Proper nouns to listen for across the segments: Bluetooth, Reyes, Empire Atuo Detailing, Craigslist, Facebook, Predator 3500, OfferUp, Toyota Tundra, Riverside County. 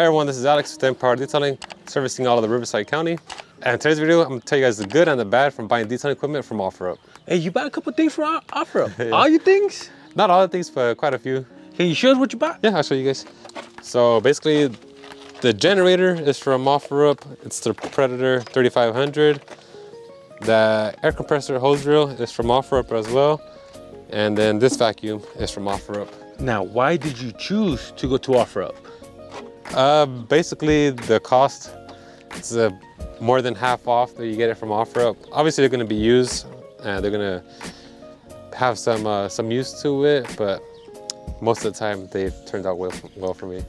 Hey everyone, this is Alex with Empire Auto Detailing, servicing all of the Riverside County. And in today's video, I'm going to tell you guys the good and the bad from buying detailing equipment from OfferUp. Hey, you bought a couple things from OfferUp? Yeah. All your things? Not all the things, but quite a few. Can you show us what you bought? Yeah, I'll show you guys. So basically, the generator is from OfferUp. It's the Predator 3500. The air compressor hose reel is from OfferUp as well. And then this vacuum is from OfferUp. Now, why did you choose to go to OfferUp? Basically, the cost, it's more than half off that you get it from OfferUp. Obviously, they're going to be used, they're going to have some use to it, but most of the time, they've turned out well for me.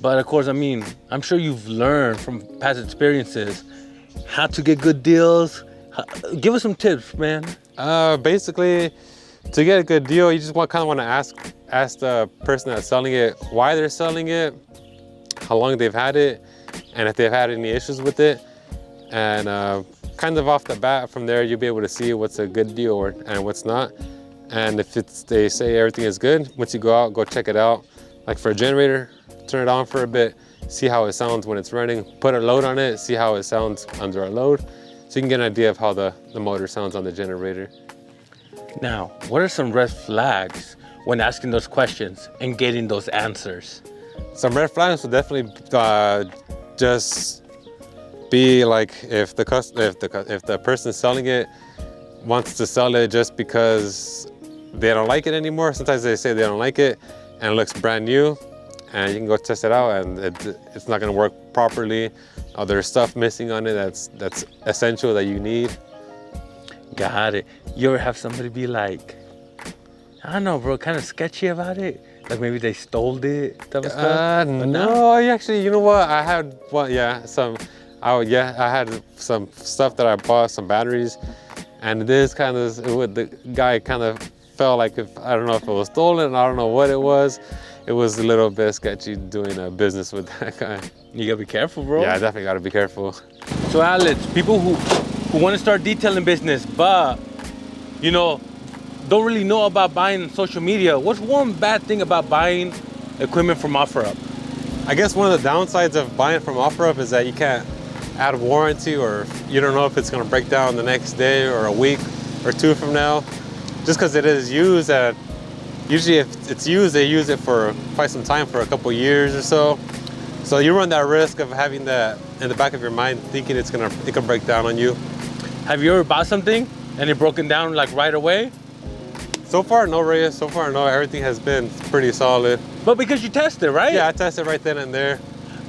But of course, I mean, I'm sure you've learned from past experiences how to get good deals. Give us some tips, man. Basically, to get a good deal, you just kind of want to ask the person that's selling it why they're selling it, how long they've had it, and if they've had any issues with it. And kind of off the bat from there, you'll be able to see what's a good deal and what's not. And if they say everything is good, once you go out, go check it out. Like for a generator, turn it on for a bit, see how it sounds when it's running, put a load on it, see how it sounds under a load. So you can get an idea of how the motor sounds on the generator. Now, what are some red flags when asking those questions and getting those answers? Some red flags would definitely just be like if the person selling it wants to sell it just because they don't like it anymore. Sometimes they say they don't like it and it looks brand new, and you can go test it out and it's not going to work properly. There's stuff missing on it that's essential that you need. Got it. You ever have somebody be like, I don't know, bro, kind of sketchy about it? Like maybe they stole it, type of stuff? No, actually, you know what? I had, well, yeah, I had some stuff that I bought, some batteries, and this kind of, the guy kind of felt like, I don't know if it was stolen, I don't know what it was. It was a little bit sketchy doing a business with that guy. You gotta be careful, bro. Yeah, I definitely gotta be careful. So Alex, people who want to start detailing business, but, you know, don't really know about buying on social media, what's one bad thing about buying equipment from OfferUp? I guess one of the downsides of buying from OfferUp is that you can't add warranty, or you don't know if it's going to break down the next day or a week or two from now. Just because it is used, usually if it's used, they use it for quite some time, for a couple years or so. So you run that risk of having that in the back of your mind, thinking it can break down on you. Have you ever bought something and it broken down like right away? So far, no, Reyes. So far, no. Everything has been pretty solid. But because you tested, right? Yeah, I tested right then and there.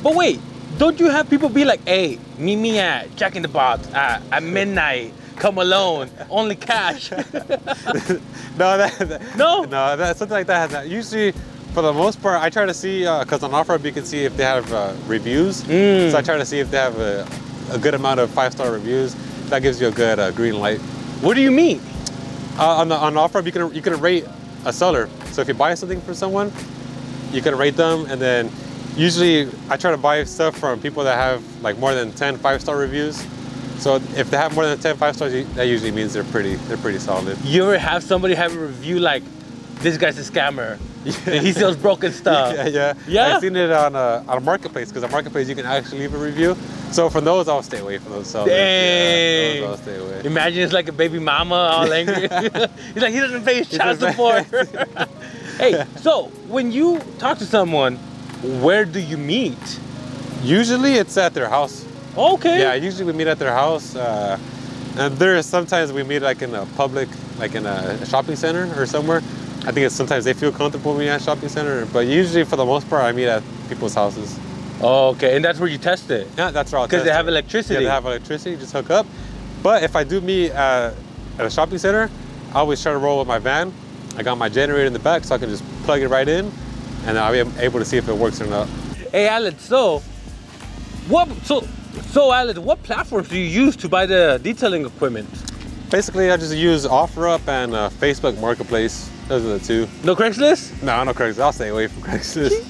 But wait, don't you have people be like, hey, meet me at Jack in the Box at midnight. Come alone. Only cash. No, something like that has not. Usually, for the most part, I try to see, because on OfferUp, you can see if they have reviews. So I try to see if they have a good amount of 5-star reviews. That gives you a good green light. What do you mean? On OfferUp, you can rate a seller. So if you buy something from someone, you can rate them. And then usually I try to buy stuff from people that have like more than 10 5-star reviews. So if they have more than 10 5-stars, that usually means they're pretty solid. You ever have somebody have a review like, this guy's a scammer, yeah. He sells broken stuff? Yeah. I've seen it on a marketplace, because on marketplace you can actually leave a review. So from those, I'll stay away from those sellers. Dang. Yeah, those I'll stay away. Imagine it's like a baby mama, all angry. He's like, he doesn't pay his child support. Hey, so when you talk to someone, where do you meet? Usually it's at their house. Okay. Yeah, usually we meet at their house. And sometimes we meet like in a public, like in a shopping center or somewhere. I think it's sometimes they feel comfortable with me at shopping center, but usually for the most part, I meet at people's houses. Oh, okay, and that's where you test it? Yeah, that's where I'll test it. Because they have electricity. Yeah, they have electricity, just hook up. But if I do meet at a shopping center, I always try to roll with my van. I got my generator in the back, so I can just plug it right in, and I'll be able to see if it works or not. Hey, Alex, so Alex, what platforms do you use to buy the detailing equipment? Basically, I just use OfferUp and Facebook Marketplace. Those are the two. No Craigslist? No, no Craigslist. I'll stay away from Craigslist.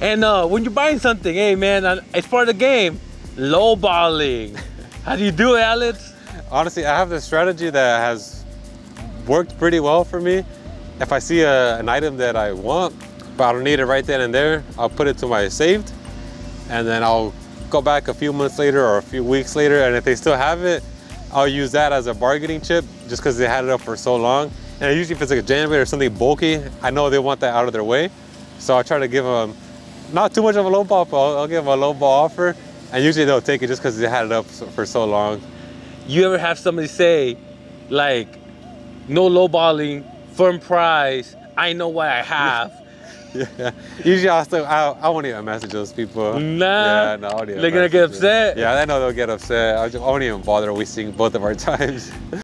And when you're buying something, hey man, it's part of the game. Lowballing. How do you do it, Alex? Honestly, I have this strategy that has worked pretty well for me. If I see an item that I want, but I don't need it right then and there, I'll put it to my saved. and then I'll go back a few months later or a few weeks later, and if they still have it, I'll use that as a bargaining chip just because they had it up for so long. And usually if it's like a generator or something bulky, I know they want that out of their way. So I try to give them not too much of a low ball, but I'll give them a low ball offer. And usually they'll take it just because they had it up for so long. You ever have somebody say, like, no low balling, firm price, I know what I have? Yeah, usually I won't even message those people. Nah, yeah, no, they're gonna get upset. Yeah, I know they'll get upset. I won't even bother wasting both of our times.